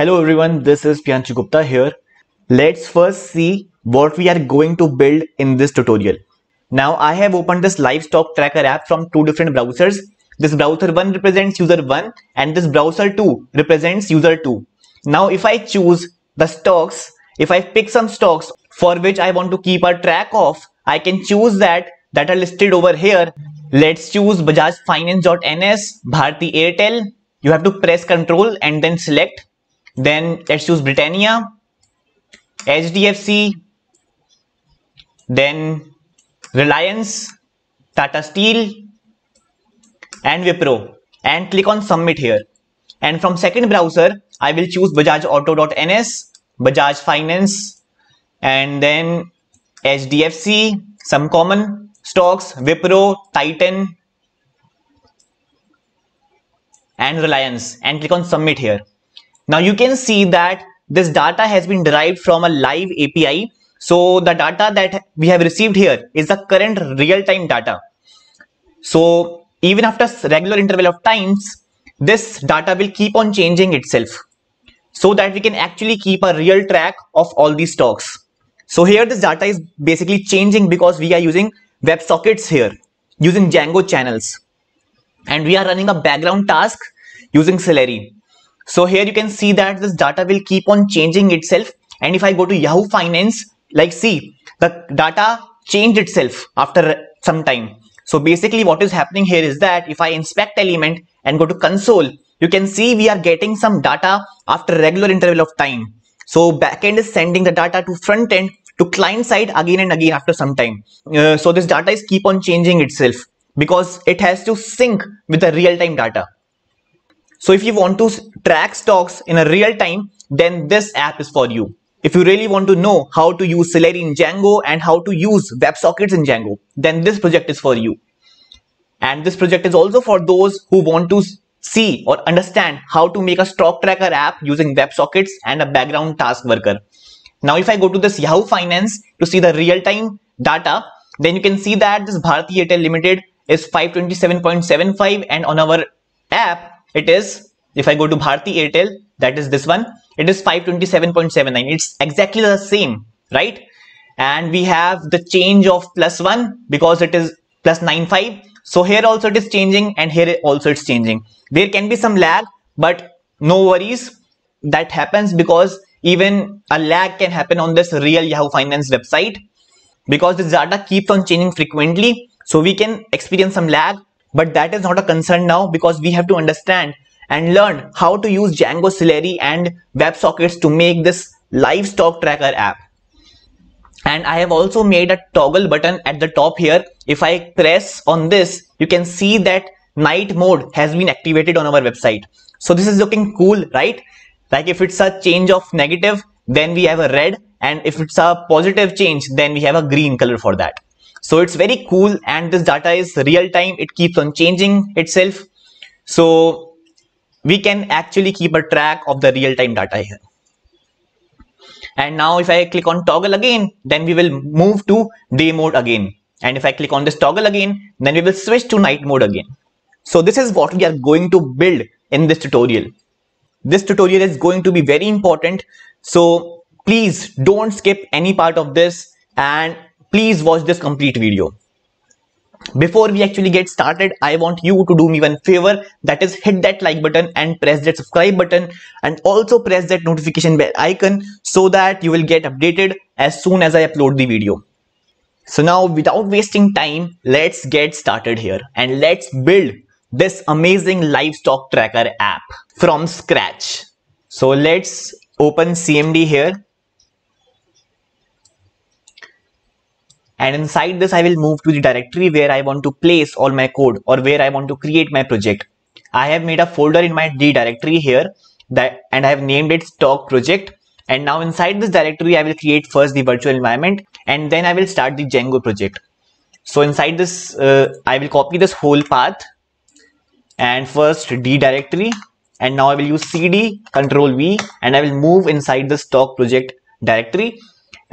Hello everyone, this is Priyanshu Gupta here. Let's first see what we are going to build in this tutorial. Now I have opened this livestock tracker app from two different browsers. This browser 1 represents user 1 and this browser 2 represents user 2. Now if I choose the stocks, if I pick some stocks for which I want to keep a track of, I can choose that are listed over here. Let's choose Bajaj Finance.ns, Bharti Airtel. You have to press Ctrl and then select. Then let's choose Britannia, HDFC, then Reliance, Tata Steel and Wipro, and click on submit here. And from second browser I will choose Bajaj Auto.ns, Bajaj Finance, and then HDFC, some common stocks, Wipro, Titan and Reliance, and click on submit here. Now you can see that this data has been derived from a live API. So the data that we have received here is the current real-time data. So even after regular interval of times, this data will keep on changing itself so that we can actually keep a real track of all these stocks. So here this data is basically changing because we are using WebSockets here, using Django Channels. And we are running a background task using Celery. So here you can see that this data will keep on changing itself. And if I go to Yahoo Finance, like see, the data changed itself after some time. So basically what is happening here is that if I inspect element and go to console, you can see we are getting some data after regular interval of time. So backend is sending the data to front end to client side again and again after some time. So this data is keep on changing itself because it has to sync with the real time data. So if you want to track stocks in a real time, then this app is for you. If you really want to know how to use Celery in Django and how to use WebSockets in Django, then this project is for you. And this project is also for those who want to see or understand how to make a stock tracker app using WebSockets and a background task worker. Now if I go to this Yahoo Finance to see the real time data, then you can see that this Bharti Airtel Limited is 527.75, and on our app, it is, if I go to Bharti Airtel, that is this one, it is 527.79. It's exactly the same, right? And we have the change of +1 because it is +95. So here also it is changing and here also it's changing. There can be some lag, but no worries. That happens because even a lag can happen on this real Yahoo Finance website because this data keeps on changing frequently. So we can experience some lag. But that is not a concern now because we have to understand and learn how to use Django, Celery and WebSockets to make this livestock tracker app. And I have also made a toggle button at the top here. If I press on this, you can see that night mode has been activated on our website. So this is looking cool, right? Like if it's a change of negative, then we have a red, and if it's a positive change, then we have a green color for that. So it's very cool, and this data is real time. It keeps on changing itself. So we can actually keep a track of the real time data here. And now if I click on toggle again, then we will move to day mode again. And if I click on this toggle again, then we will switch to night mode again. So this is what we are going to build in this tutorial. This tutorial is going to be very important. So please don't skip any part of this, and please watch this complete video. Before we actually get started, I want you to do me one favor, that is hit that like button and press that subscribe button, and also press that notification bell icon so that you will get updated as soon as I upload the video. So now without wasting time, let's get started here and let's build this amazing livestock tracker app from scratch. So let's open CMD here. And inside this, I will move to the directory where I want to place all my code or where I want to create my project. I have made a folder in my D directory here, that, and I have named it stock project. And now inside this directory, I will create first the virtual environment, and then I will start the Django project. So inside this, I will copy this whole path and first D directory. And now I will use CD, Control V, and I will move inside the stock project directory.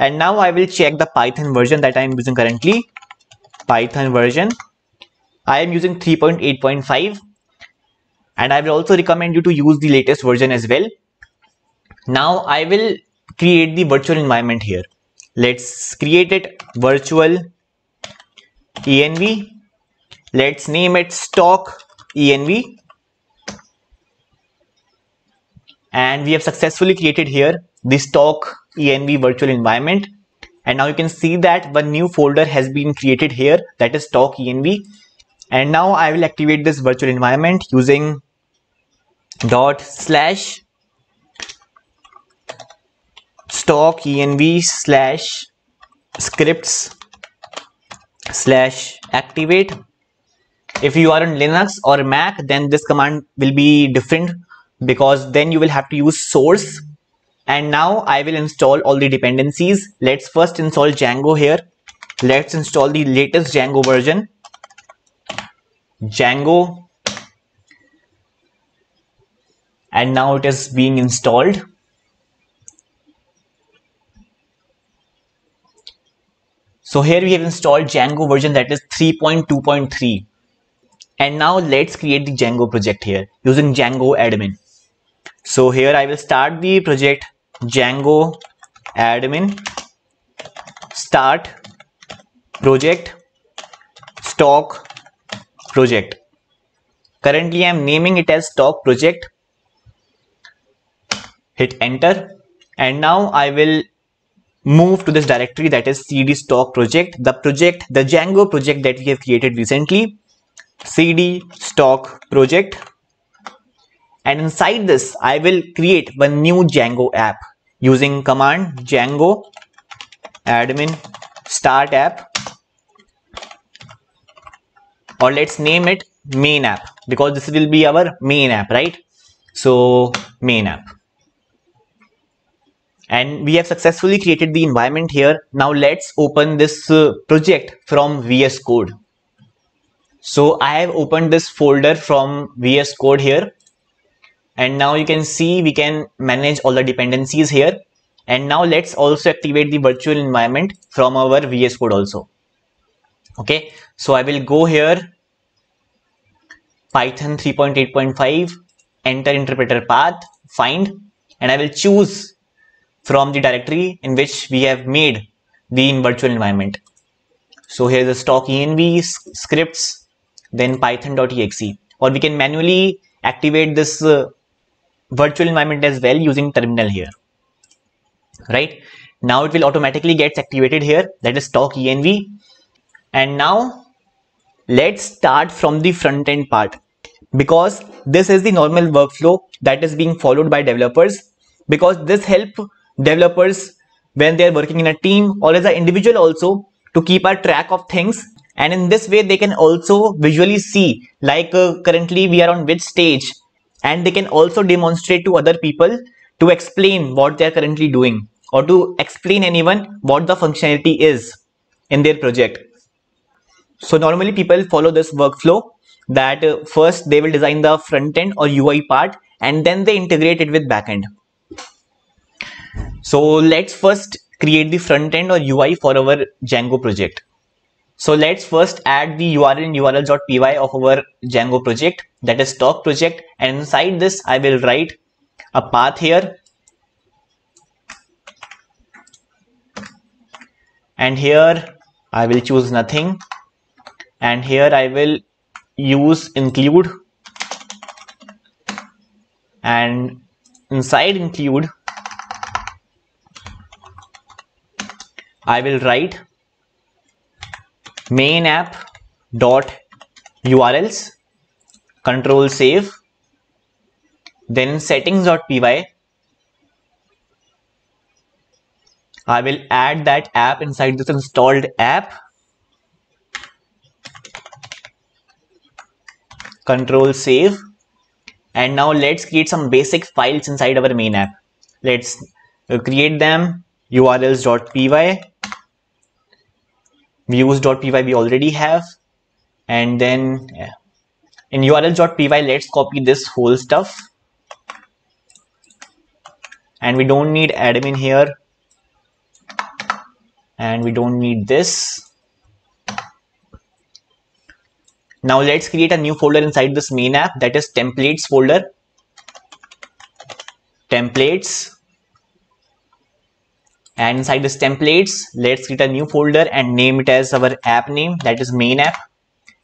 And now I will check the Python version that I am using currently. Python version, I am using 3.8.5, and I will also recommend you to use the latest version as well. Now I will create the virtual environment here. Let's create it virtual env. Let's name it stock env. And we have successfully created here the stock env virtual environment. And now you can see that one new folder has been created here, that is stock env. And now I will activate this virtual environment using / stock env /scripts /activate. If you are on Linux or Mac, then this command will be different, because then you will have to use source. And now I will install all the dependencies. Let's first install Django here. Let's install the latest Django version. Django. And now it is being installed. So here we have installed Django version, that is 3.2.3. And now let's create the Django project here using Django admin. So here I will start the project Django admin, start project, stock project. Currently I am naming it as stock project. Hit enter. And now I will move to this directory, that is cd stock project, the Django project that we have created recently. Cd stock project, and inside this I will create one new Django app using command Django admin start app, or let's name it main app, because this will be our main app, right? So main app. And we have successfully created the environment here. Now let's open this project from VS Code. So I have opened this folder from VS Code here, and now you can see we can manage all the dependencies here. And now let's also activate the virtual environment from our VS Code also. Okay, so I will go here, Python 3.8.5, enter interpreter path, find, and I will choose from the directory in which we have made the virtual environment. So here's the stock env scripts, then python.exe, or we can manually activate this virtual environment as well using terminal here. Right now it will automatically get activated here, that is stock env. And now let's start from the front end part, because this is the normal workflow that is being followed by developers, because this helps developers when they are working in a team or as an individual also to keep a track of things. And in this way they can also visually see, like currently we are on which stage, and they can also demonstrate to other people to explain what they are currently doing, or to explain anyone what the functionality is in their project. So normally people follow this workflow, that first they will design the front end or UI part, and then they integrate it with backend. So let's first create the front end or UI for our Django project. So let's first add the URL in url.py of our Django project, that is stock project, and inside this I will write a path here, and here I will choose nothing, and here I will use include, and inside include I will write main app dot urls, control save, then settings.py I will add that app inside this installed app, control save. And now let's create some basic files inside our main app. Let's create them, urls.py, views.py we already have, and then in url.py let's copy this whole stuff, and we don't need admin here, and we don't need this. Now let's create a new folder inside this main app, that is templates folder, templates, and inside this templates, let's create a new folder and name it as our app name, that is main app.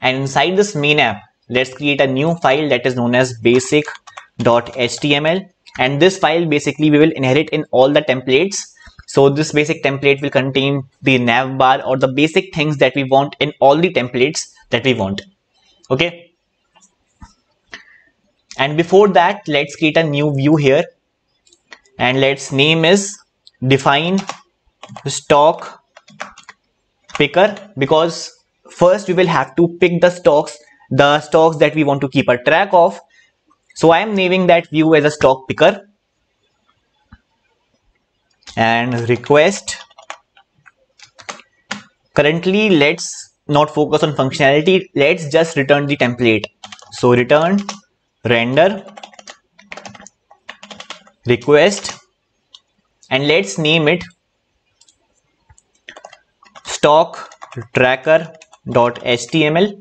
And inside this main app, let's create a new file that is known as basic.html, and this file basically we will inherit in all the templates. So this basic template will contain the nav bar or the basic things that we want in all the templates that we want. Okay. And before that, let's create a new view here and let's name is define stock picker, because first we will have to pick the stocks that we want to keep a track of. So I am naming that view as a stock picker, and request. Currently, let's not focus on functionality, let's just return the template. So return render request, and let's name it stock tracker.html,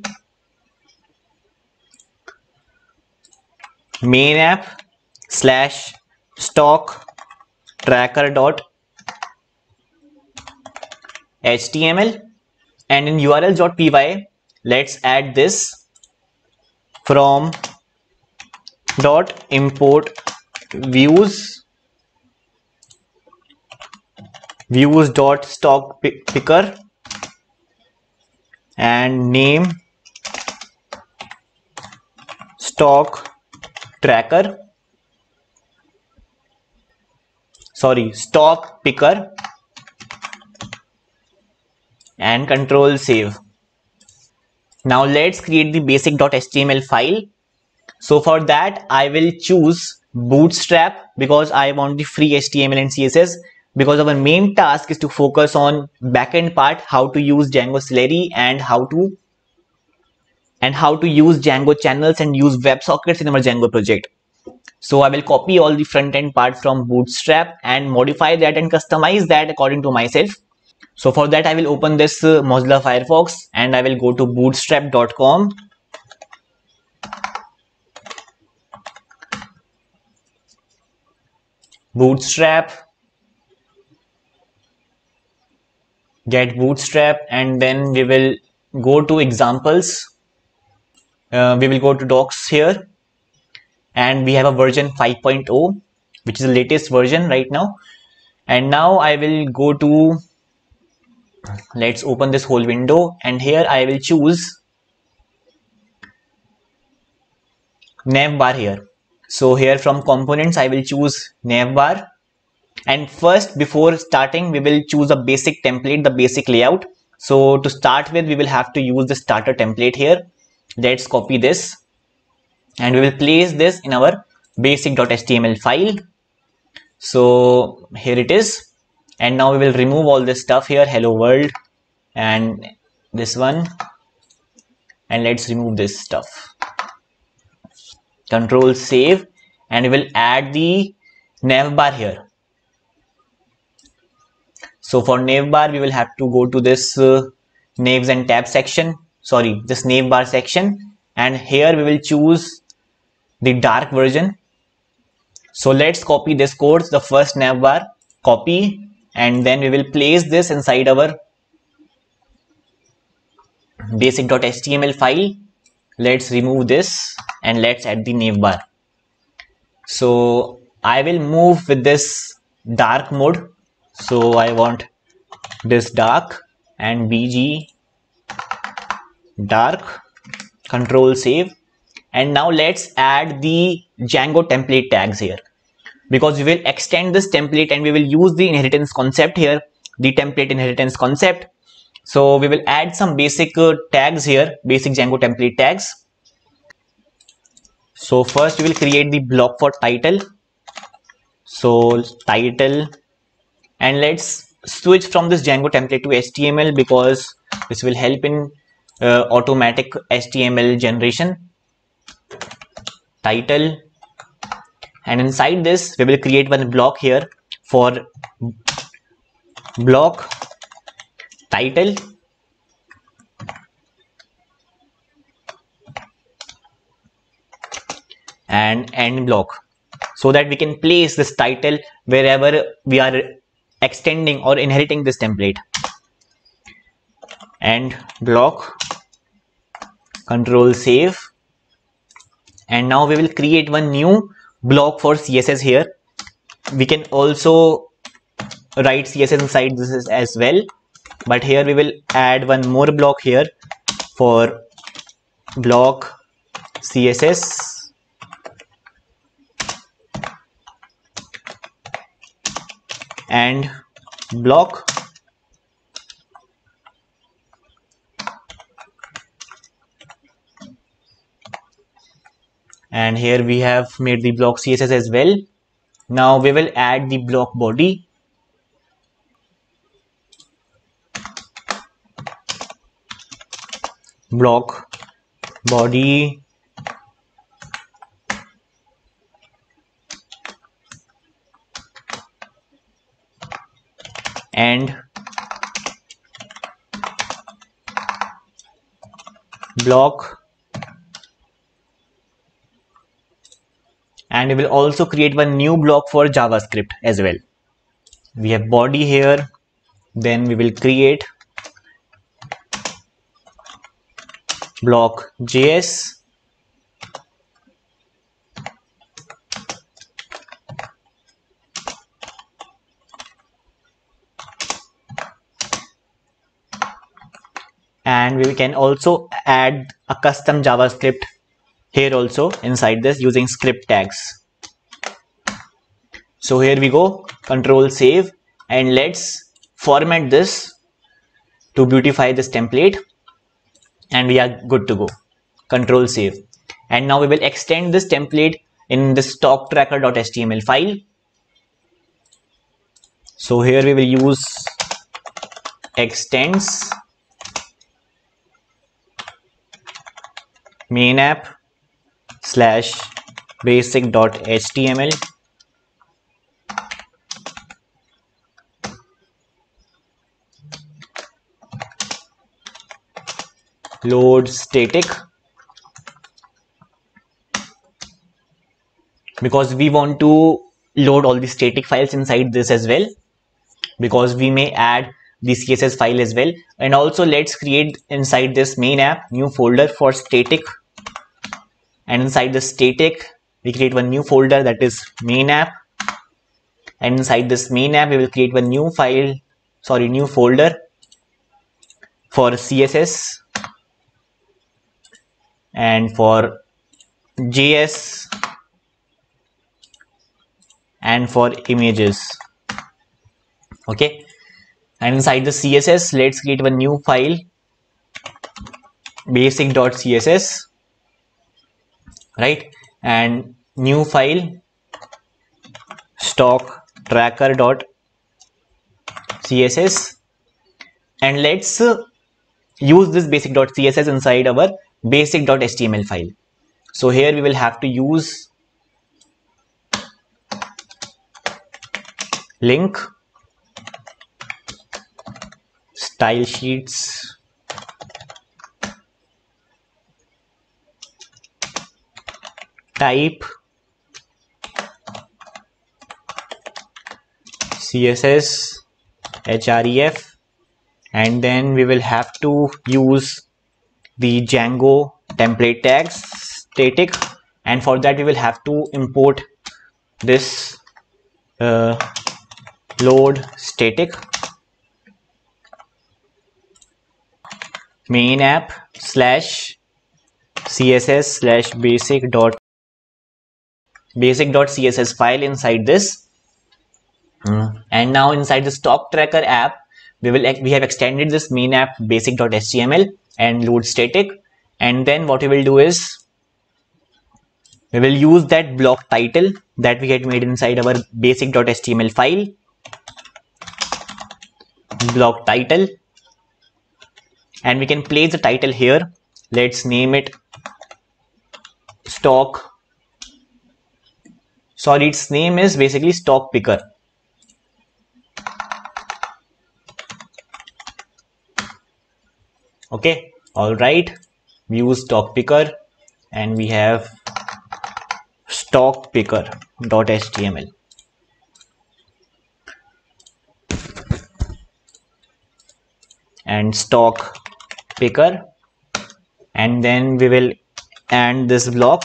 main app slash stock tracker.html, and in url.py let's add this from dot import views dot stock picker and name stock tracker, stock picker, and control save. Now let's create the basic.html file. So for that I will choose Bootstrap because I want the free HTML and CSS, because our main task is to focus on backend part, how to use Django Celery and how to use Django Channels and use WebSockets in our Django project. So I will copy all the front end part from Bootstrap and modify that and customize that according to myself. So for that I will open this Mozilla Firefox and I will go to bootstrap.com. Bootstrap, get Bootstrap, and then we will go to examples. We will go to docs here. And we have a version 5.0, which is the latest version right now. And now I will go to, let's open this whole window, and here I will choose nav bar here. So here from components I will choose nav bar, and first before starting we will choose a basic template, the basic layout. So to start with we will have to use the starter template here. Let's copy this. And we will place this in our basic.html file. So here it is. And now we will remove all this stuff here. Hello world. And this one. And let's remove this stuff. Control save. And we will add the nav bar here. So for nav bar, we will have to go to this navs and tabs section. Sorry, this nav bar section. And here we will choose the dark version. So let's copy this code, the first nav bar, copy, and then we will place this inside our basic.html file. Let's remove this and let's add the nav bar. So I will move with this dark mode, so I want this dark and bg dark, control save. And now let's add the Django template tags here, because we will extend this template and we will use the inheritance concept here, the template inheritance concept. So we will add some basic tags here, basic Django template tags. So first we will create the block for title. So title, and let's switch from this Django template to HTML, because this will help in automatic HTML generation. Title, and inside this we will create one block here for block title, and end block, so that we can place this title wherever we are extending or inheriting this template, and block, control save, and now we will create one new block for CSS here. We can also write CSS inside this as well, but here we will add one more block here for block CSS, and block, and here we have made the block CSS as well. Now we will add the block body, block body and block, and we will also create one new block for JavaScript as well. We have body here, then we will create block JS, and we can also add a custom JavaScript here also inside this using script tags. So here we go, control save, and let's format this to beautify this template, and we are good to go. Control save, and now we will extend this template in the stock tracker.html file. So here we will use extends main app /basic.html, load static, because we want to load all the static files inside this as well, because we may add the CSS file as well. And also let's create inside this main app new folder for static, and inside the static we create one new folder that is main app, and inside this main app we will create one new file, sorry, new folder for CSS and for JS and for images. Okay, and inside the CSS let's create one new file basic.css, right, and new file stock tracker.css, and let's use this basic.css inside our basic.html file. So here we will have to use link style sheets type CSS href, and then we will have to use the Django template tags static, and for that we will have to import this load static main app /css/basic.css file inside this. And now inside the stock tracker app we have extended this main app basic.html and load static, and then what we will do is we will use that block title that we had made inside our basic.html file, block title, and we can place the title here. Let's name it stock, sorry, its name is basically stock picker. Okay, all right, we use stock picker, and we have stock picker.html. and stock picker, and then we will end this block,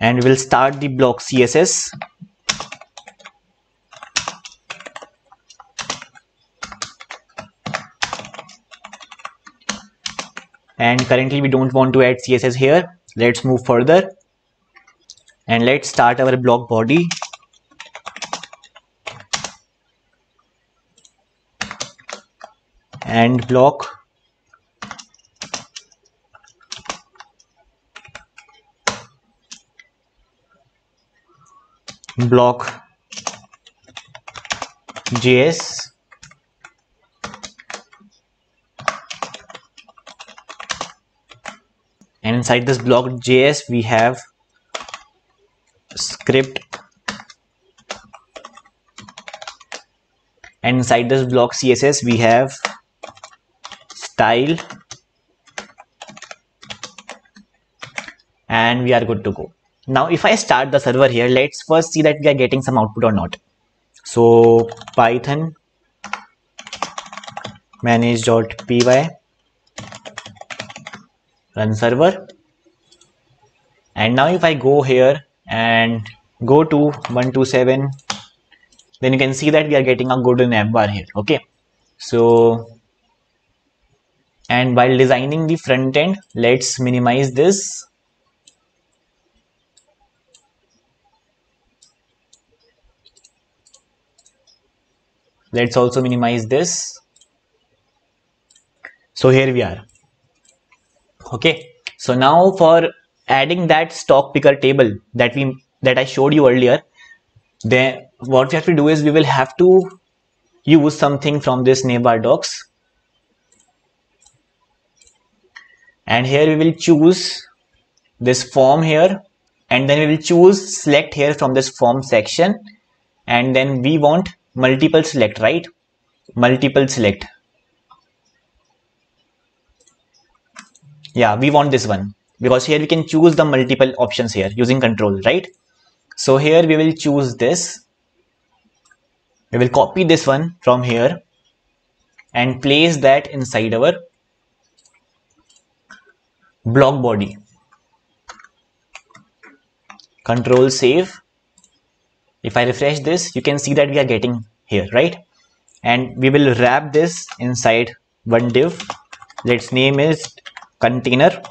and we'll start the block CSS. And currently we don't want to add CSS here. Let's move further and let's start our block body. And block. Block JS. And inside this block JS we have script, and inside this block CSS we have style, and we are good to go. Now if I start the server here, let's first see that we are getting some output or not. So python manage.py, run server. And now if I go here and go to 127, then you can see that we are getting a golden app bar here. Okay, so, and while designing the front end, let's minimize this. Let's also minimize this. So here we are. Okay, so now for adding that stock picker table that I showed you earlier, then what we have to do is we will have to use something from this navbar docs. And here we will choose this form here, and then we will choose select here from this form section, and then we want multiple select, right? Multiple select. Yeah, we want this one, because here we can choose the multiple options here using control, right? So here we will choose this. We will copy this one from here and place that inside our block body. Control save. If I refresh this, you can see that we are getting here, right? And we will wrap this inside one div. Let's name is container,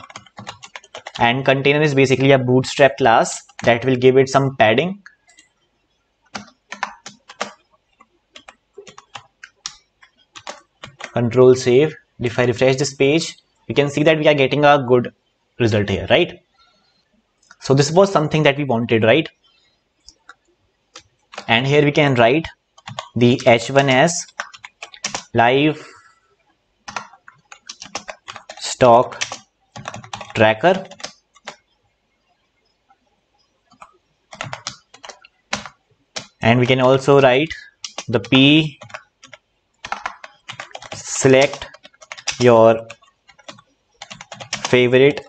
and container is basically a Bootstrap class that will give it some padding. Control save. If I refresh this page, you can see that we are getting a good result here, right? So this was something that we wanted, right? And here we can write the h1 as live stock tracker, and we can also write the p select your favorite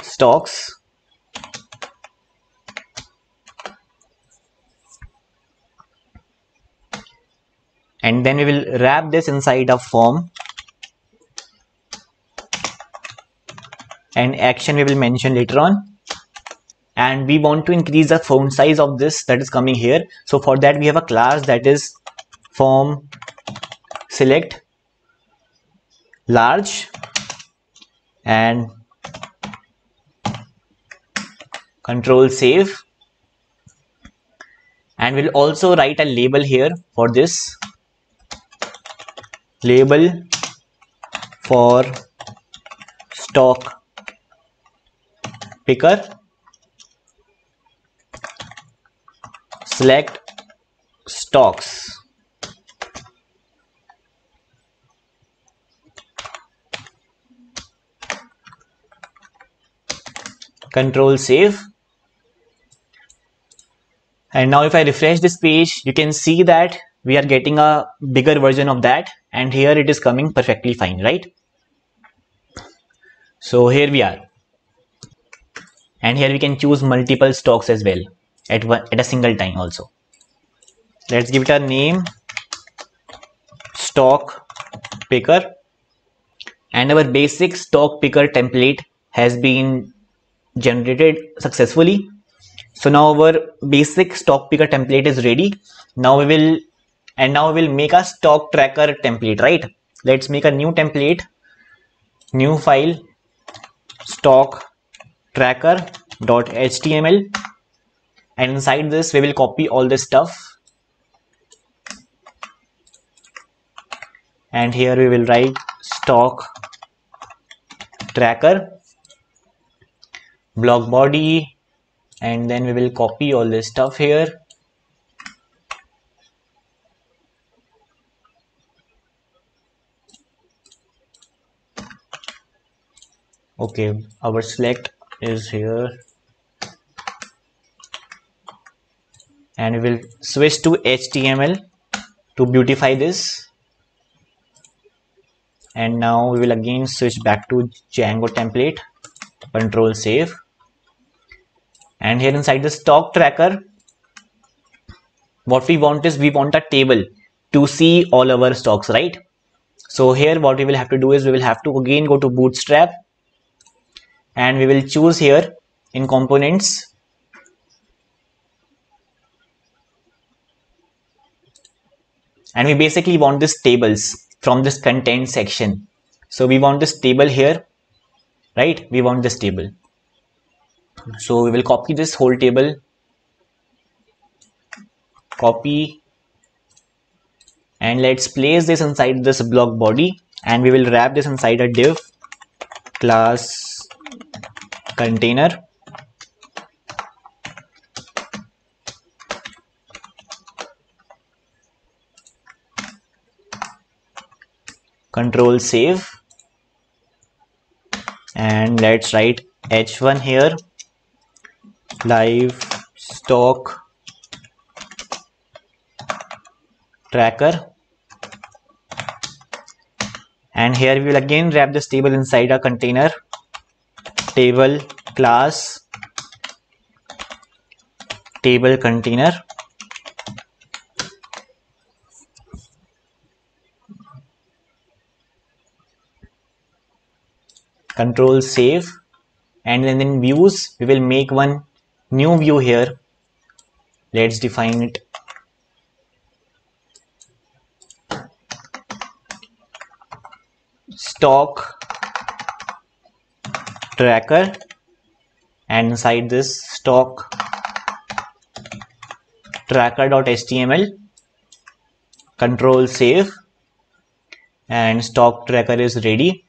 stocks. And then we will wrap this inside a form, and action we will mention later on. And we want to increase the font size of this that is coming here. So for that we have a class that is form select large, and control save. And we'll also write a label here for this. Label for stock picker select stocks. Control save. And now if I refresh this page, you can see that we are getting a bigger version of that, and here it is coming perfectly fine, right? So here we are, and here we can choose multiple stocks as well at a single time also. Let's give it a name stock picker, and our basic stock picker template has been generated successfully. So now our basic stock picker template is ready. Now we will make a stock tracker template, right? Let's make a new template, new file, stock tracker.html, and inside this we will copy all this stuff, and here we will write stock tracker block body, and then we will copy all this stuff here. Okay, our select is here, and we will switch to HTML to beautify this. And now we will again switch back to Django template, control save, and here inside the stock tracker, what we want is we want a table to see all our stocks, right? So here what we will have to do is we will have to again go to Bootstrap, and we will choose here in components and we basically want this tables from this content section. So we want this table here, right? We want this table. So we will copy this whole table, copy, and let's place this inside this block body, and we will wrap this inside a div class container. Control save, and let's write h1 here, live stock tracker, and here we will again wrap this table inside a container, table class table container. Control save, and then in views we will make one new view here. Let's define it stock tracker, and inside this stock tracker.html, control save, and stock tracker is ready.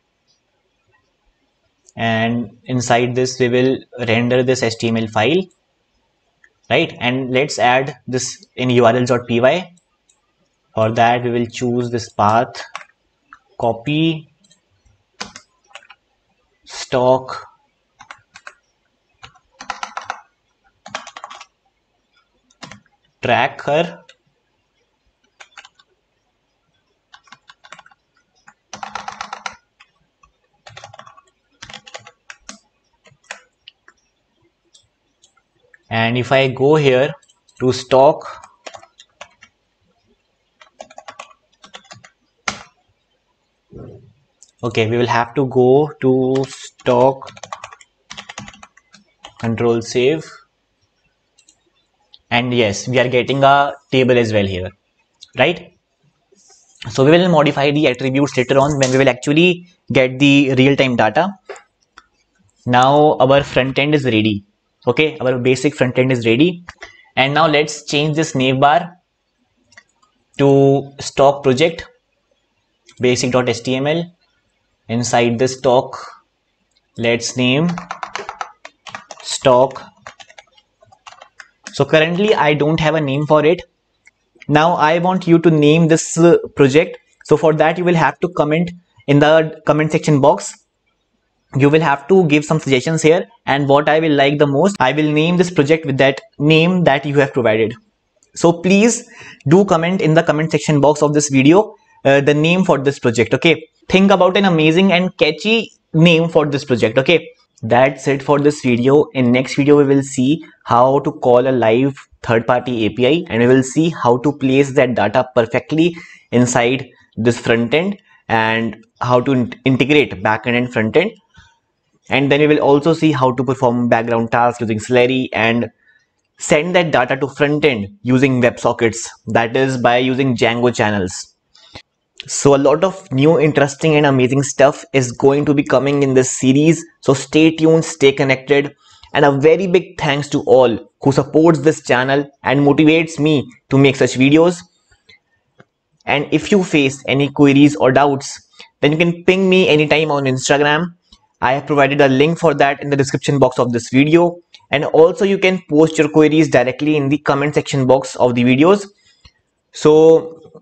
And inside this we will render this HTML file, right? And let's add this in urls.py. For that we will choose this path, copy stock tracker . And if I go here to stock . Okay, we will have to go to stock, control save, and yes, we are getting a table as well here, right? So we will modify the attributes later on when we will actually get the real-time data. Now our front end is ready. Okay, our basic front end is ready, and now let's change this navbar to stock project basic.html. Inside this stock, let's name stock. So currently I don't have a name for it. Now I want you to name this project. So for that you will have to comment in the comment section box. You will have to give some suggestions here, and what I will like the most, I will name this project with that name that you have provided. So please do comment in the comment section box of this video the name for this project. Okay, think about an amazing and catchy name for this project. Okay, that's it for this video. In next video we will see how to call a live third-party API, and we will see how to place that data perfectly inside this front end and how to integrate back end and front end. And then we will also see how to perform background tasks using Celery and send that data to front end using WebSockets, that is by using Django channels. So a lot of new interesting and amazing stuff is going to be coming in this series. So stay tuned, stay connected, and a very big thanks to all who supports this channel and motivates me to make such videos. And if you face any queries or doubts, then you can ping me anytime on Instagram. I have provided a link for that in the description box of this video. And also you can post your queries directly in the comment section box of the videos. So